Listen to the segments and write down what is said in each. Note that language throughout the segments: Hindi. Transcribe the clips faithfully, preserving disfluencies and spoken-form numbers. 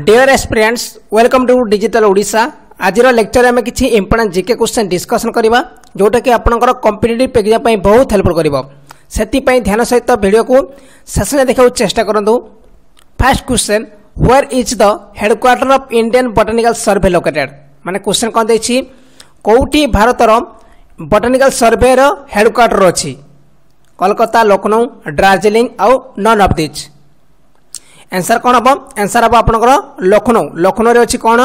Dear aspirants welcome to digital Odisha. आज लेक्चर आम किसी इंपोर्टेंट जीके क्वेश्चन डिस्कशन करवा जोटा कि आपंकर कॉम्पिटिटिव एग्जाम बहुत हेल्पफुल करिवो। सेतिपई ध्यान सहित वीडियो को शेष में देखा चेष्टा करूँ। First question where is the headquarter of Indian botanical survey located. माने क्वेश्चन कौन देखिए कौटी भारतर बॉटनिकल सर्वे रो हेडक्वार्टर अछि कोलकाता, लखनऊ, दार्जिलिंग आउ नन ऑफ दिस। आंसर कौन हम आंसर हम आपंकर लखनऊ। लखनऊ अच्छी कौन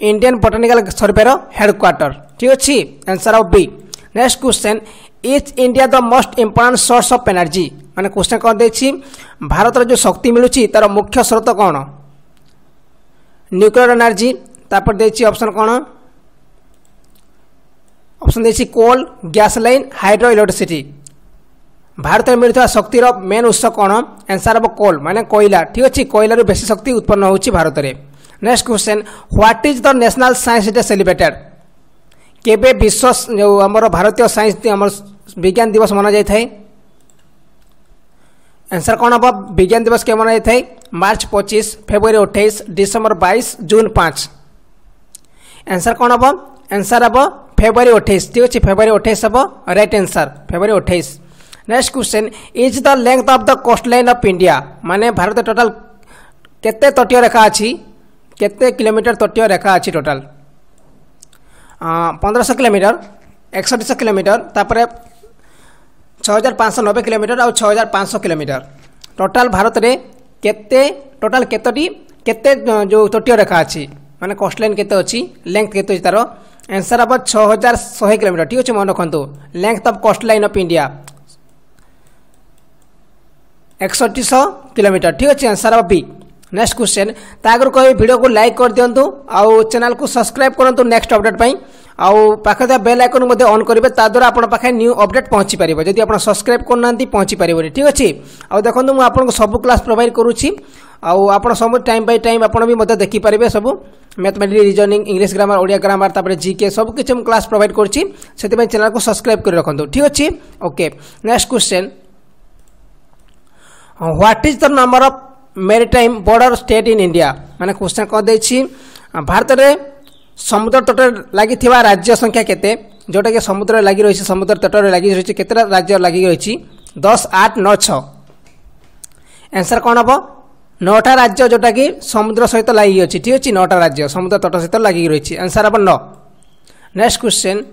इंडियन बोटानिकल सर्वेर हेडक्वार्टर। ठीक अच्छे आंसर हम B. Next question is India the most important source of energy. माने क्वेश्चन कौन देखिए भारत जो शक्ति मिलूँ तार मुख्य स्रोत कौन न्यूक्लियर एनर्जी। तापर देखिए ऑप्शन कौन ऑप्शन देखिए coal, gas line, hydro electricity. Bharat में मिलता शक्तिर मेन उत्स कौन आंसर हम कोल माने कोयला। ठीक अच्छे कोयलू बेसी शक्ति उत्पन्न होती भारत में। Next question what is the national science day celebrated. केबे विश्व जो आम भारतीय साइंस विज्ञान दिवस मना जाए आंसर कौन हम विज्ञान दिवस के मना जाए मार्च पच्चीस, फेब्रुआरी अट्ठाईस, डिसेम्बर बाईस, जून पाँच। आंसर कौन हम आंसर हम फेब्रुआरी अट्ठाईस। ठीक अच्छे फेब्रुआरी अट्ठाईस हम राइट आंसर फेब्रुआरी अट्ठाईस। Next question is the length of the coast line of India. माने भारत टोटल केते तटीय रेखा अच्छी केते किलोमीटर तटीय रेखा अच्छी टोटल पंद्रह सौ किलोमीटर, एकसठ सौ किलोमीटर, तापर छः हजार पाँच सौ नब्बे किलोमीटर और छः हजार पाँच सौ किलोमीटर टोटल भारत रे केते टोटल केतोटी केते जो तटीय रेखा अच्छी माने कोस्ट लाइन केते अच्छी लेंथ केते तारो आंसर अब छः हजार सौ किलोमीटर। ठीक अच्छे मन रखु length of coast line of India एकसठ सौ किलोमीटर। ठीक अच्छे आंसर हम बी। नेक्स्ट क्वेश्चन तागर कह वीडियो को लाइक कर दिंतु आउ चैनल को सब्सक्राइब करूँ नेक्स्ट अपडेट पर आउ पाखे बेल आइकन ऑन करेंगे ताद्वारा आपे न्यू अपडेट पहुँची पारे जदि आप सब्सक्राइब करना पहुँची पारे। ठीक अच्छे आउ देखो मुझे सब क्लास प्रोवाइड करुँची आप सब टाइम बै टाइम आप देखिपारे सब mathematics, reasoning, English grammar, Odia grammar, तापर जीके सबकि क्लास प्रोवाइड करें चैनल को सब्सक्राइब कर रखु। ठीक अच्छे okay. Next question what is the number of maritime border state in India. माने क्वेश्चन कह देखिए भारत में समुद्र तट लगी राज्य संख्या केते जोटा कि समुद्र लगी रही समुद्र तट लगी रही केतेटा राज्य लगी रही दस, आठ, नौ, छ। आंसर कौन हम नौटा राज्य जोटा कि समुद्र सहित लगी रही। ठीक अच्छे नौटा राज्य समुद्र तट सहित लगी रही आंसर हम नौ। Next question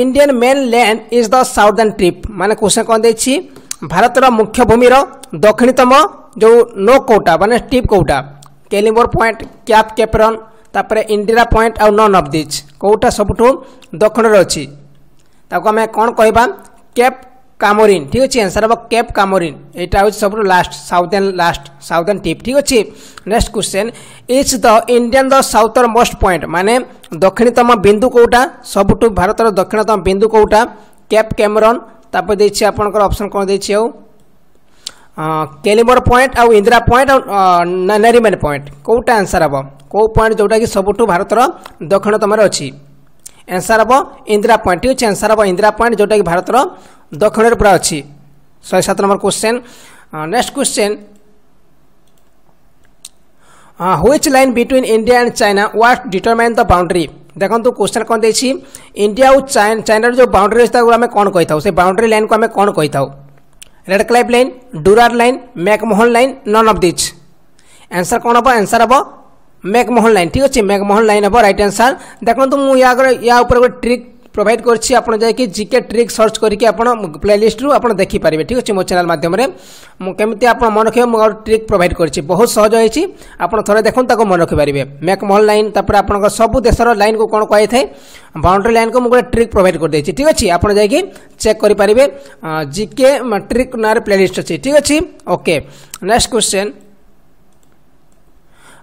Indian main land is the southern trip. माने क्वेश्चन कौन देखिए भारत मुख्य भूमिर दक्षिणतम जो नो कोटा माने ट्रिप कोटा केलिमोर पॉइंट, कैप कैपरन, तापर इंदिरा पॉइंट आउ नन ऑफ दिस कोटा सबुठ दक्षिण अच्छी ताको आम कौन कहबा केप कामोरिन। ठीक अच्छे आंसर हम केप कामोरिन यहाँ हूँ सब last southern last southern trip. ठीक अच्छे। Next question is the Indian the southernmost point. माने दक्षिणतम बिंदु कोटा सबुठ भारतर दक्षिणतम बिंदु कोटा केप कैमरन तापर देखिए आपंकर ऑप्शन कौन देखिए केलिमोर पॉइंट आउ इंदिरा पॉइंट आउ नरीमन पॉइंट कोटा आंसर हम कौ पॉइंट जोटा कि सबुठ भारतर दक्षिणतम अच्छी आंसर हम इंदिरा पॉइंट। ठीक अच्छे आंसर हम इंदिरा पॉइंट जोटा कि भारतर दक्षिण पूरा अच्छी शहे सात number question. Next question which line between India and China what determine the boundary. देखो क्वेश्चन कौन देखिए इंडिया और चाइना जो बाउंड्री आम कौन कही था बाउंड्री लाइन को आम कौन कही था Radcliffe line, Durand line, McMahon line, none of this answer कौन हम आंसर हम मैकमोहन लाइन। ठीक अच्छे मैकमोहन लाइन हम राइट आंसर। देखो मुझे या या गोटे ट्रिक प्रोवाइड करछि आपण जाय कि जीके ट्रिक सर्च करके आपण प्लेलिस्ट रु आपण देखि पारिबे। ठीक अछि मो चैनल माध्यम रे मु केमिति आपण मन रखे मो ट्रिक प्रोवाइड करछि बहुत सहज होइछि आपण थोड़े देखन ताको मन रखे पारिबे मैकमोहन लाइन तापर आपण सब देशर लाइन को कोन कहै थाए बाउंड्री लाइन को मु गोटे ट्रिक प्रोवाइड कर दैछि। ठीक अछि आपण जाय कि चेक करि पारिबे जीके ट्रिक नार प्लेलिस्ट अछि। ठीक अछि okay. Next question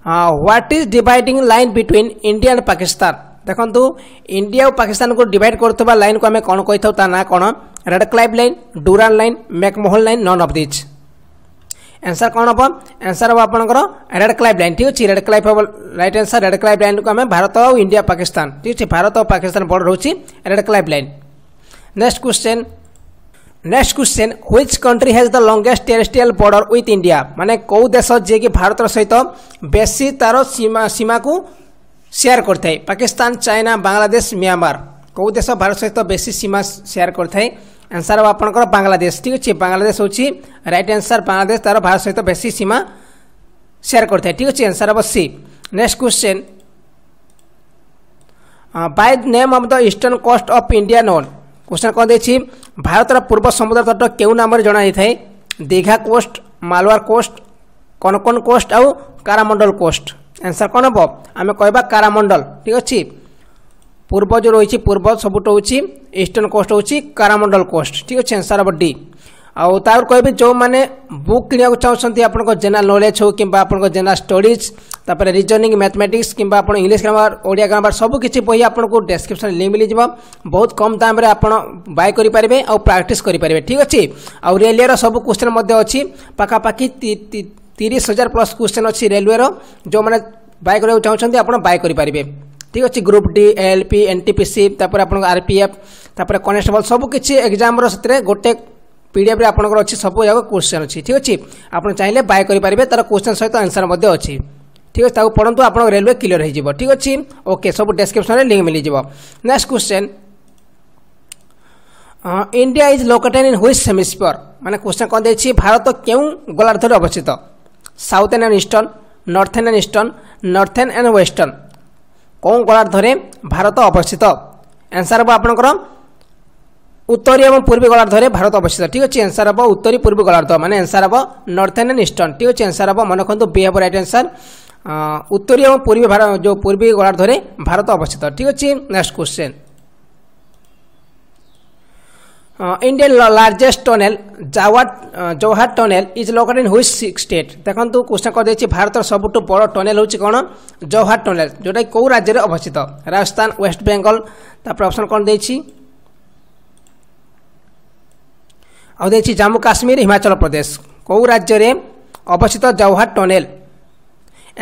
what is dividing line between India and Pakistan. देखो इंडिया और पाकिस्तान को डिवाइड करता लाइन को आम कौन कही था ना कौन Radcliffe line, Durand line, McMahon line, none of this answer कौन हम आंसर हम आपंकर रेडक्लाइफ लाइन। ठीक अच्छे रेडक्लाइफ हम राइट आंसर रेडक्लाइफ लाइन को आम भारत और इंडिया पाकिस्तान। ठीक अच्छे भारत और पाकिस्तान बॉर्डर होची Radcliffe line. Next question next question which country has the longest terrestrial border with India माने को देश जे कि भारत सहित बेसी तार सीमा सीमा को शेयर करता है पाकिस्तान चाइना बांग्लादेश म्यांमार को देश भारत सहित बेसी सीमा शेयर करता है आंसर आपनकर बांग्लादेश ठीक अछि बांग्लादेश होछि राइट आंसर बांग्लादेश तार भारत सहित बेसी सीमा शेयर करता है ठीक अछि आंसर अब C. Next question by the name of the eastern coast of India known question कौन देखिए भारत पूर्व समुद्र तट क्यों नाम जना जाए Digha coast Malabar coast Konkan coast आउ कारामंडल कोस्ट आंसर कौन हम आम कह कारामंडल ठीक अच्छे पूर्व जो रही पूर्व सबुट हूँ ईस्टर्न कोस्ट हूँ कारामंडल कोस्ट ठीक अच्छे आंसर हम डी। आउ तार कह जो मैंने बुक किनको चाहते आपको जेनरल नॉलेज हो कि जेनरल स्टडीज तापर रिजनिंग मैथमेटिक्स कि इंग्लिश ग्रामर ओडिया ग्रामर सबकि बही आपको डेस्क्रिप्शन लिंक मिल जाए बहुत कम दाम आपड़ बाय करेंगे आउ प्रैक्टिस करेंगे ठीक अच्छे। आउ रेलवे सब क्वेश्चन अच्छी पखापाखि तीस हजार प्लस क्वेश्चन अच्छी रेलवे जो मैंने बाय करने चाहते आप बाय करेंगे ठीक अच्छे group D L P N T P C आपको आर पी एफ तापर कनेस्टेबल सबकि एग्जाम रोटे पीडीएफ आपंकर अच्छी सब जगह क्वेश्चन अच्छी ठीक अच्छे आप चाहिए बाय करेंगे तार क्वेश्चन सहित आंसर अच्छी ठीक अच्छे ताकू पढ़ू आप रेलवे क्लियर हो ठीक अच्छे ओके सब डिस्क्रिप्शन में लिंक मिल जाए। Next question India is located in which hemisphere माने क्वेश्चन कौन देखिए भारत क्यों गोलार्धर अवस्थित southern and eastern northern and eastern northern and western कौन गोलार्धर भारत अवस्थित आंसर हम आपंकर उत्तरी और पूर्वी गोलार्धर भारत अवस्थित ठीक अच्छे आंसर हम उत्तरी पूर्वी गोलार्ध माने आंसर हम नॉर्थर्न एंड ईस्टर्न ठीक अच्छे आंसर हम मन रखु बी हम राइट आंसर उत्तरी और पूर्वी भारत जो पूर्वी गोलार्धर भारत अवस्थित ठीक अच्छे। Next question Indian largest tunnel Jawahar Jawahar tunnel is located in which state देखो क्वेश्चन कर देखिए भारत सबुठ बड़ टनेल हूँ कौन जौहार टनेल जोटा कौ राज्य अवस्थित राजस्थान वेस्ट बेंगल तापर ऑप्शन कौन देखिए आउ देखिए जम्मू काश्मीर हिमाचल प्रदेश कौ राज्य अवस्थित जौहार टनेल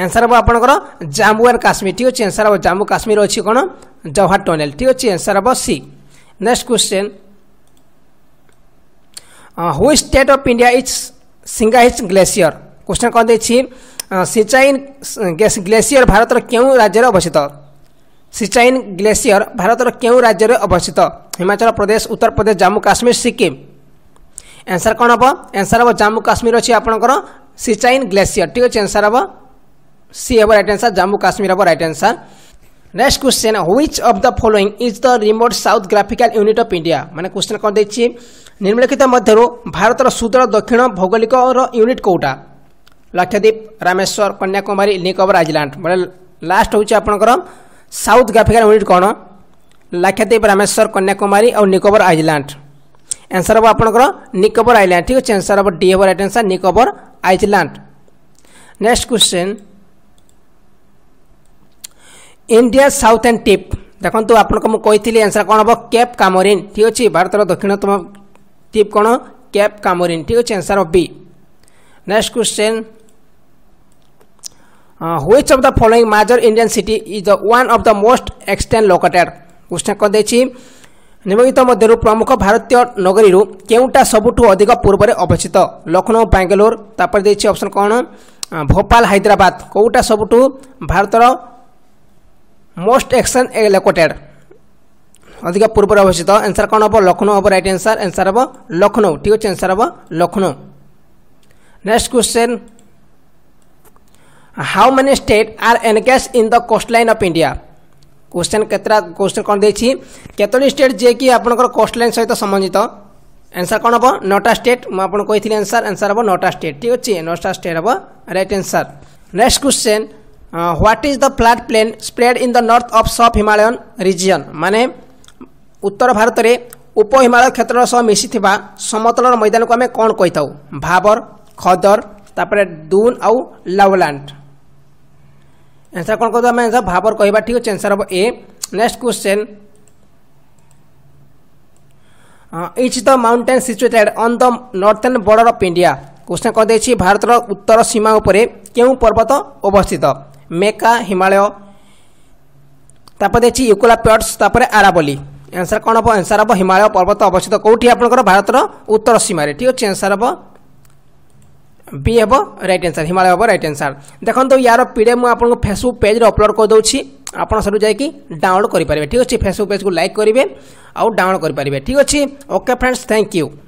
आंसर हम आपंकर जम्मू एंड काश्मीर ठीक अच्छे आंसर हम जम्मू काश्मीर अच्छी कौन जौहार टनेल ठीक अच्छे आंसर हम C. Next question which state of India is Siachen glacier question कौन देखिए सिचाइन ग्लेसीयर भारत क्यों राज्य अवस्थित सिचाइन ग्लेसीयर भारत क्यों राज्य अवस्थित हिमाचल प्रदेश उत्तर प्रदेश जम्मू काश्मीर सिक्किम आंसर कौन हम आंसर हम जम्मू काश्मीर अच्छी आपंकर सिचाइन ग्लेसीयर ठीक अच्छे आंसर हम सी हम राइट आंसर जम्मू काश्मीर हम right answer. Next question which of the following is the remote south graphical unit of India माने क्वेश्चन कौन देखिए निम्नलिखित मध्यरू भारतर सुदूर दक्षिण भौगोलिक यूनिट कौटा लक्षद्वीप रामेश्वर कन्याकुमारी निकोबार आइलैंड मैंने लास्ट हूँ आपंकर साउथ ग्राफिकल यूनिट कौन लक्षद्वीप रामेश्वर कन्याकुमारी और निकोबार आइलैंड आंसर हम आपंकर निकोबार आइलैंड ठीक अच्छे आंसर हम डी हम right answer Nicobar island. Next question India south end tip देखो आपको कही आंसर कौन हम केप कामोरिन ठीक अच्छे भारतर दक्षिणतम टिप कौन केप कामोरिन ठीक अच्छे आंसर हम B. Next question which of the following major Indian city is one of the most extend located question कौन देखिए निम्नलिखित मध्य प्रमुख भारतीय नगरी केउटा सबुठ अधिक पूर्व अवस्थित लखनऊ बेंगलोर तापर देखिए ऑप्शन कौन भोपाल हैदराबाद कौटा सबुठ भारतर मोस्ट एक्शन लोकेटेड अधिक पूर्व अवस्थित आंसर कौन हम लखनऊ हम राइट आंसर आंसर हम लखनऊ ठीक अच्छे आंसर हम Lucknow. Next question how many state are engage in the coast line of India question केतरा क्वेश्चन कौन देखिए केतोली स्टेट जे कि आपनकर कोस्ट लाइन सहित संबंधित आंसर कौन हम नौटा स्टेट मैं आपको कही आंसर आंसर हम नौटा स्टेट ठीक अच्छे नौटा स्टेट हम right answer. Next question what is the flat plain spread in the north of sub Himalayan region माने उत्तर भारत रे उप हिमालय क्षेत्र सह मिसी समतल मैदान को आम कौन कही था भाबर खदर तापर दून आउ लावलैंड आंसर कौन कहता आम आंसर भाबर कहवा ठीक अच्छे आंसर हम A. Next question is the mountain situated on the northern border of India question कौन देखिए भारतर उत्तर सीमा उपरे क्यों पर्वत अवस्थित मेका हिमालय तापर देखिए यूकोलाप्टस तापर आरावली आंसर कौन हम आंसर हम हिमालय पर्वत अवस्थित कौटी आपंकर भारत उत्तर सीमार ठीक अच्छे आंसर हम बी हम रईट आंसर हिमालय हम रईट आंसर देखो यार पीडे मुझे फेसबुक पेज अपलोड कर दूसरी आपड़ सब जाकि डाउनलोड करेंगे ठीक अच्छे फेसबुक पेज को लाइक करेंगे आउ डाउनलोड करेंगे ठीक अच्छे ओके फ्रेंड्स थैंक यू।